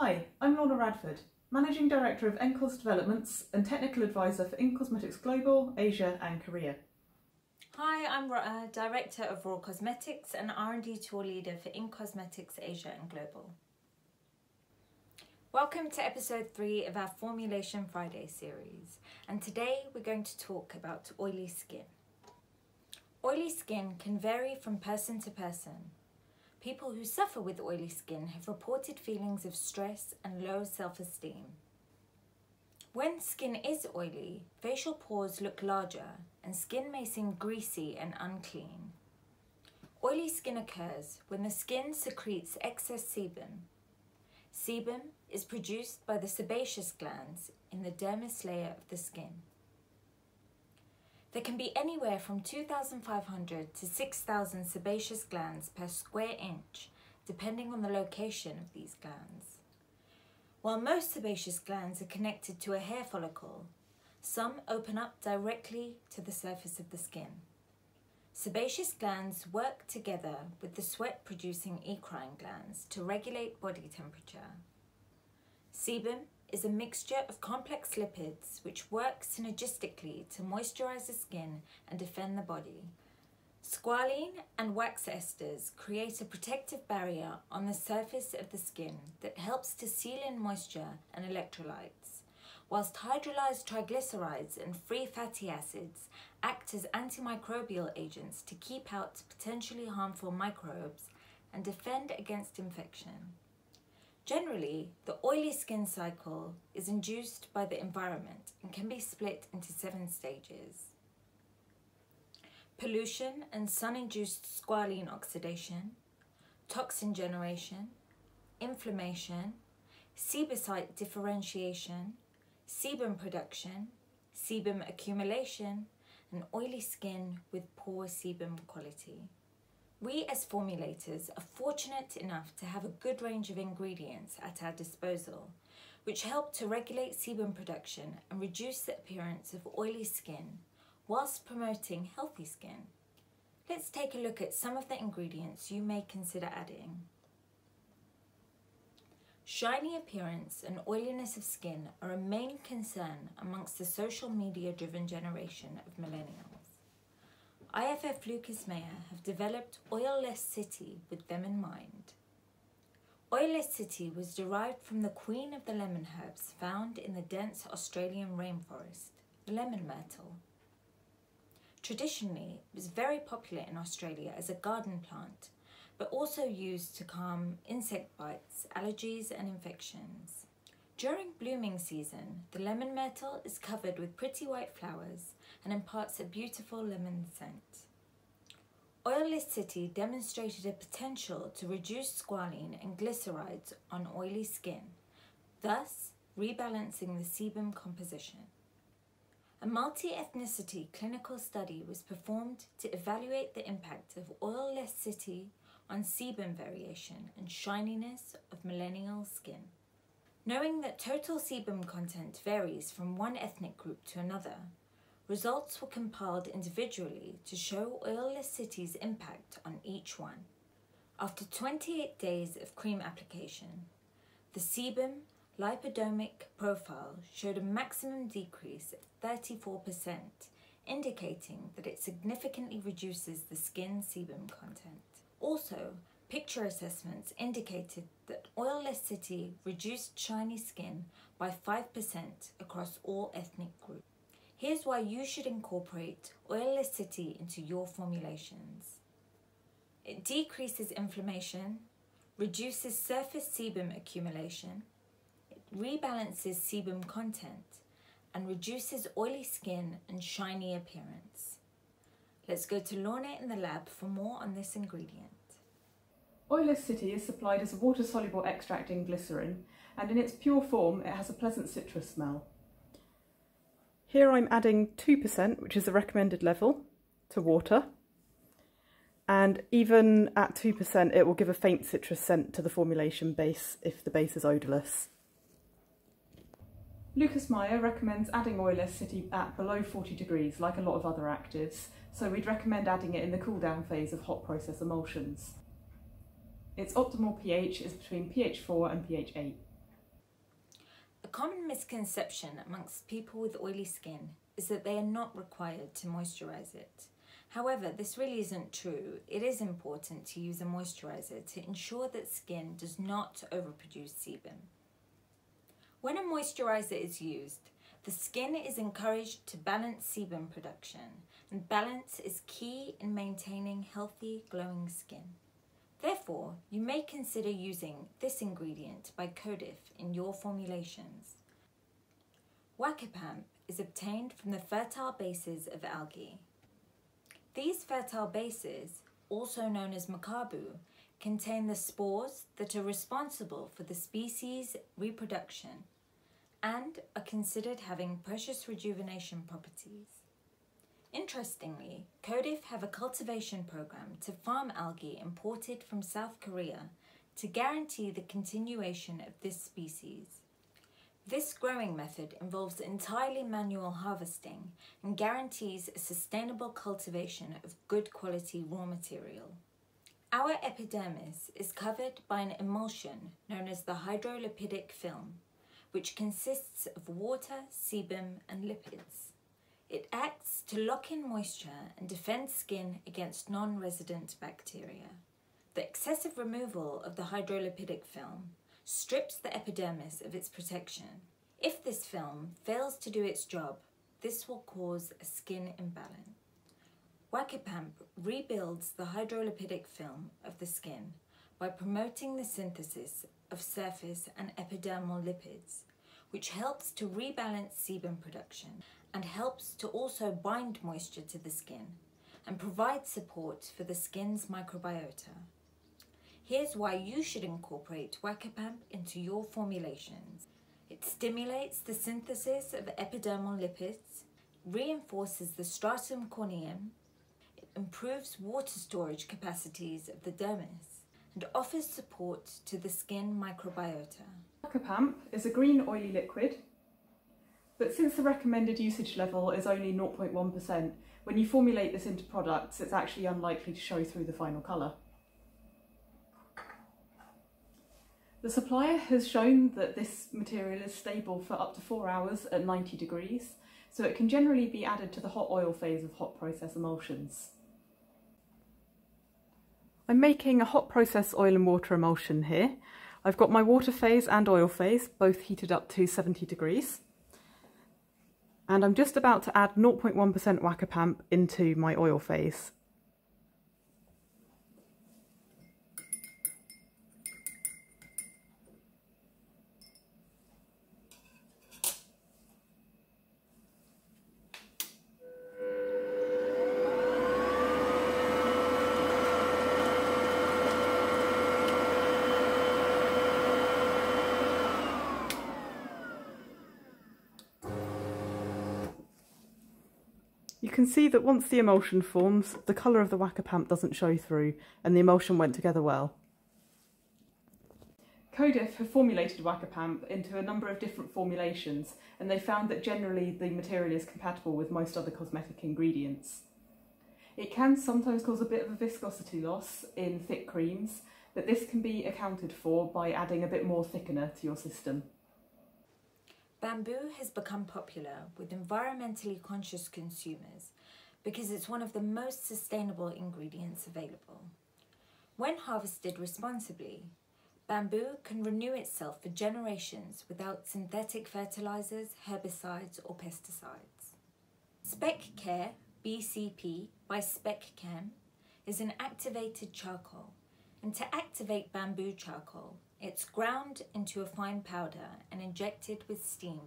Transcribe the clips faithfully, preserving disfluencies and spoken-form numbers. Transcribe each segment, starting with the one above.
Hi, I'm Lorna Radford, Managing Director of Enkos Developments and Technical Advisor for in-cosmetics Global, Asia and Korea. Hi, I'm Rouah, Director of RAW Cosmetics and R and D Tour Leader for in-cosmetics Asia and Global. Welcome to episode three of our Formulation Friday series, and today we're going to talk about oily skin. Oily skin can vary from person to person. People who suffer with oily skin have reported feelings of stress and low self-esteem. When skin is oily, facial pores look larger and skin may seem greasy and unclean. Oily skin occurs when the skin secretes excess sebum. Sebum is produced by the sebaceous glands in the dermis layer of the skin. There can be anywhere from two thousand five hundred to six thousand sebaceous glands per square inch, depending on the location of these glands. While most sebaceous glands are connected to a hair follicle, some open up directly to the surface of the skin. Sebaceous glands work together with the sweat-producing eccrine glands to regulate body temperature. Sebum is a mixture of complex lipids which work synergistically to moisturize the skin and defend the body. Squalene and wax esters create a protective barrier on the surface of the skin that helps to seal in moisture and electrolytes, whilst hydrolyzed triglycerides and free fatty acids act as antimicrobial agents to keep out potentially harmful microbes and defend against infection. Generally, the oily skin cycle is induced by the environment and can be split into seven stages. Pollution and sun-induced squalene oxidation, toxin generation, inflammation, sebocyte differentiation, sebum production, sebum accumulation, and oily skin with poor sebum quality. We as formulators are fortunate enough to have a good range of ingredients at our disposal, which help to regulate sebum production and reduce the appearance of oily skin whilst promoting healthy skin. Let's take a look at some of the ingredients you may consider adding. Shiny appearance and oiliness of skin are a main concern amongst the social media-driven generation of millennials. I F F Lucas Meyer have developed OiLESS'city with them in mind. OiLESS'city was derived from the queen of the lemon herbs found in the dense Australian rainforest, the lemon myrtle. Traditionally, it was very popular in Australia as a garden plant, but also used to calm insect bites, allergies and infections. During blooming season, the lemon myrtle is covered with pretty white flowers and imparts a beautiful lemon scent. OiLESS'city demonstrated a potential to reduce squalene and glycerides on oily skin, thus rebalancing the sebum composition. A multi-ethnicity clinical study was performed to evaluate the impact of OiLESS'city on sebum variation and shininess of millennial skin. Knowing that total sebum content varies from one ethnic group to another, results were compiled individually to show OiLESS'city's impact on each one. After twenty-eight days of cream application, the sebum lipidomic profile showed a maximum decrease of thirty-four percent, indicating that it significantly reduces the skin sebum content. Also, picture assessments indicated that OiLESS'city reduced shiny skin by five percent across all ethnic groups. Here's why you should incorporate OiLESS'city into your formulations. It decreases inflammation, reduces surface sebum accumulation, it rebalances sebum content, and reduces oily skin and shiny appearance. Let's go to Lorna in the lab for more on this ingredient. OiLESS'city is supplied as a water-soluble extract in glycerin, and in its pure form it has a pleasant citrus smell. Here I'm adding two percent, which is the recommended level, to water, and even at two percent it will give a faint citrus scent to the formulation base if the base is odourless. Lucas Meyer recommends adding OiLESS'city at below forty degrees, like a lot of other actives, so we'd recommend adding it in the cool-down phase of hot process emulsions. Its optimal pH is between pH four and pH eight. A common misconception amongst people with oily skin is that they are not required to moisturize it. However, this really isn't true. It is important to use a moisturizer to ensure that skin does not overproduce sebum. When a moisturizer is used, the skin is encouraged to balance sebum production, and balance is key in maintaining healthy, glowing skin. Therefore, you may consider using this ingredient by Codif in your formulations. WAKAPAMP is obtained from the fertile bases of algae. These fertile bases, also known as macabu, contain the spores that are responsible for the species' reproduction and are considered having precious rejuvenation properties. Interestingly, Codif have a cultivation program to farm algae imported from South Korea to guarantee the continuation of this species. This growing method involves entirely manual harvesting and guarantees a sustainable cultivation of good quality raw material. Our epidermis is covered by an emulsion known as the hydrolipidic film, which consists of water, sebum, and lipids. It acts to lock in moisture and defend skin against non-resident bacteria. The excessive removal of the hydrolipidic film strips the epidermis of its protection. If this film fails to do its job, this will cause a skin imbalance. WAKAPAMP rebuilds the hydrolipidic film of the skin by promoting the synthesis of surface and epidermal lipids, which helps to rebalance sebum production and helps to also bind moisture to the skin and provide support for the skin's microbiota. Here's why you should incorporate WAKAPAMP into your formulations. It stimulates the synthesis of epidermal lipids, reinforces the stratum corneum, it improves water storage capacities of the dermis, and offers support to the skin microbiota. WAKAPAMP is a green oily liquid, but since the recommended usage level is only zero point one percent, when you formulate this into products, it's actually unlikely to show through the final colour. The supplier has shown that this material is stable for up to four hours at ninety degrees, so it can generally be added to the hot oil phase of hot process emulsions. I'm making a hot process oil and water emulsion here. I've got my water phase and oil phase both heated up to seventy degrees. And I'm just about to add zero point one percent WAKAPAMP into my oil phase. You can see that once the emulsion forms, the colour of the WAKAPAMP doesn't show through, and the emulsion went together well. Codif have formulated WAKAPAMP into a number of different formulations, and they found that generally the material is compatible with most other cosmetic ingredients. It can sometimes cause a bit of a viscosity loss in thick creams, but this can be accounted for by adding a bit more thickener to your system. Bamboo has become popular with environmentally conscious consumers because it's one of the most sustainable ingredients available. When harvested responsibly, bamboo can renew itself for generations without synthetic fertilizers, herbicides or pesticides. SpecKare B C P by SpecChem is an activated charcoal, and to activate bamboo charcoal, it's ground into a fine powder and injected with steam.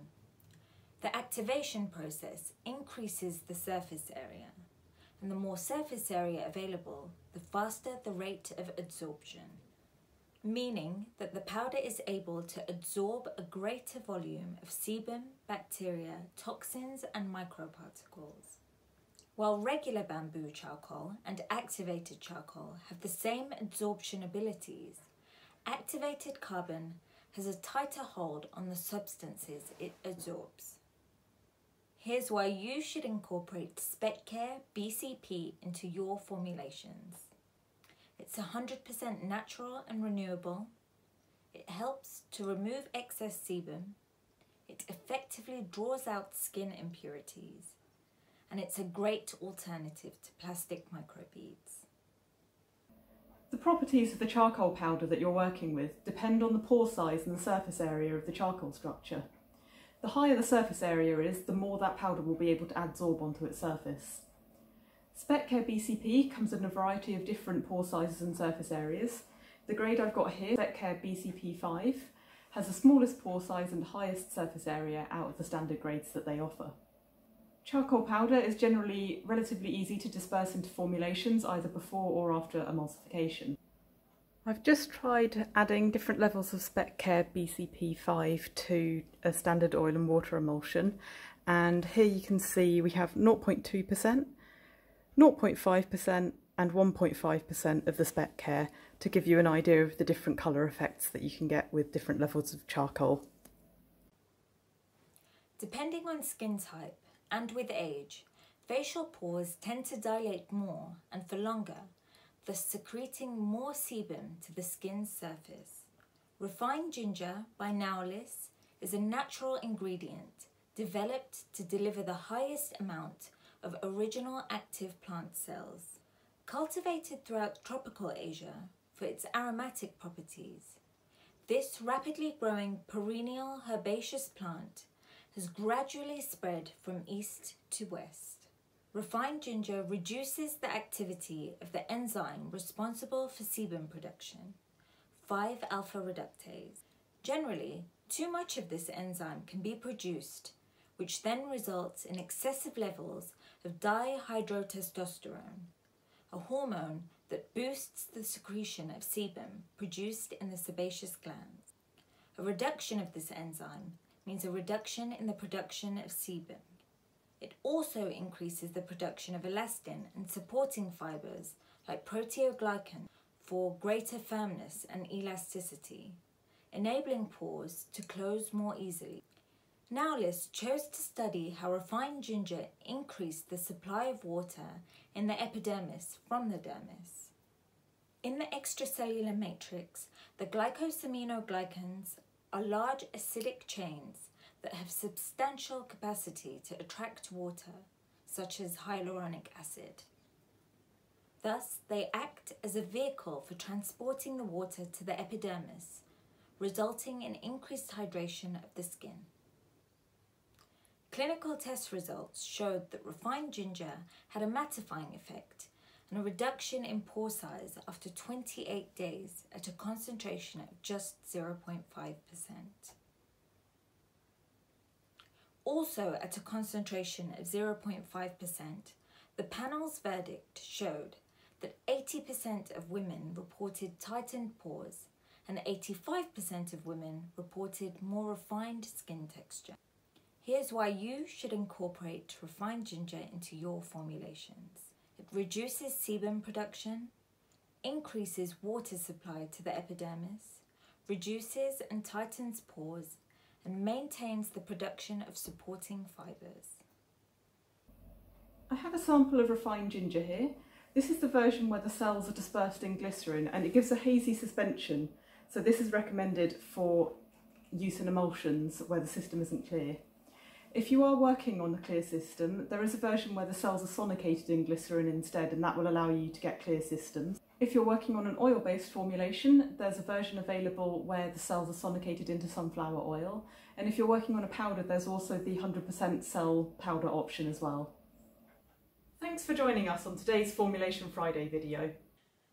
The activation process increases the surface area, and the more surface area available, the faster the rate of adsorption, meaning that the powder is able to absorb a greater volume of sebum, bacteria, toxins and microparticles. While regular bamboo charcoal and activated charcoal have the same adsorption abilities, activated carbon has a tighter hold on the substances it absorbs. Here's why you should incorporate SpecKare B C P into your formulations. It's one hundred percent natural and renewable. It helps to remove excess sebum. It effectively draws out skin impurities, and it's a great alternative to plastic microbeads. The properties of the charcoal powder that you're working with depend on the pore size and the surface area of the charcoal structure. The higher the surface area is, the more that powder will be able to adsorb onto its surface. SpecKare B C P comes in a variety of different pore sizes and surface areas. The grade I've got here, SpecKare B C P five, has the smallest pore size and highest surface area out of the standard grades that they offer. Charcoal powder is generally relatively easy to disperse into formulations either before or after emulsification. I've just tried adding different levels of SpecKare B C P five to a standard oil and water emulsion, and here you can see we have zero point two percent, zero point five percent and one point five percent of the SpecKare to give you an idea of the different colour effects that you can get with different levels of charcoal. Depending on skin type and with age, facial pores tend to dilate more and for longer, thus secreting more sebum to the skin's surface. Refined ginger by Naolys is a natural ingredient developed to deliver the highest amount of original active plant cells. Cultivated throughout tropical Asia for its aromatic properties, this rapidly growing perennial herbaceous plant has gradually spread from east to west. Refined ginger reduces the activity of the enzyme responsible for sebum production, five alpha reductase. Generally, too much of this enzyme can be produced, which then results in excessive levels of dihydrotestosterone, a hormone that boosts the secretion of sebum produced in the sebaceous glands. A reduction of this enzyme means a reduction in the production of sebum. It also increases the production of elastin and supporting fibers like proteoglycan for greater firmness and elasticity, enabling pores to close more easily. Naolys chose to study how refined ginger increased the supply of water in the epidermis from the dermis. In the extracellular matrix, the glycosaminoglycans are large acidic chains that have substantial capacity to attract water, such as hyaluronic acid. Thus, they act as a vehicle for transporting the water to the epidermis, resulting in increased hydration of the skin. Clinical test results showed that refined ginger had a mattifying effect and a reduction in pore size after twenty-eight days at a concentration of just zero point five percent. Also at a concentration of zero point five percent, the panel's verdict showed that eighty percent of women reported tightened pores and eighty-five percent of women reported more refined skin texture. Here's why you should incorporate refined ginger into your formulations. It reduces sebum production, increases water supply to the epidermis, reduces and tightens pores, and maintains the production of supporting fibers. I have a sample of refined ginger here. This is the version where the cells are dispersed in glycerin and it gives a hazy suspension. So this is recommended for use in emulsions where the system isn't clear. If you are working on the clear system, there is a version where the cells are sonicated in glycerin instead, and that will allow you to get clear systems. If you're working on an oil-based formulation, there's a version available where the cells are sonicated into sunflower oil. And if you're working on a powder, there's also the one hundred percent cell powder option as well. Thanks for joining us on today's Formulation Friday video.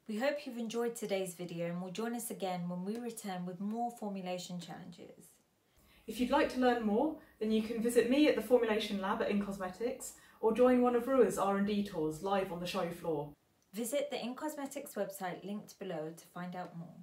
We hope you've enjoyed today's video and will join us again when we return with more formulation challenges. If you'd like to learn more, then you can visit me at the Formulation Lab at in cosmetics or join one of Rouah's R and D tours live on the show floor. Visit the in cosmetics website linked below to find out more.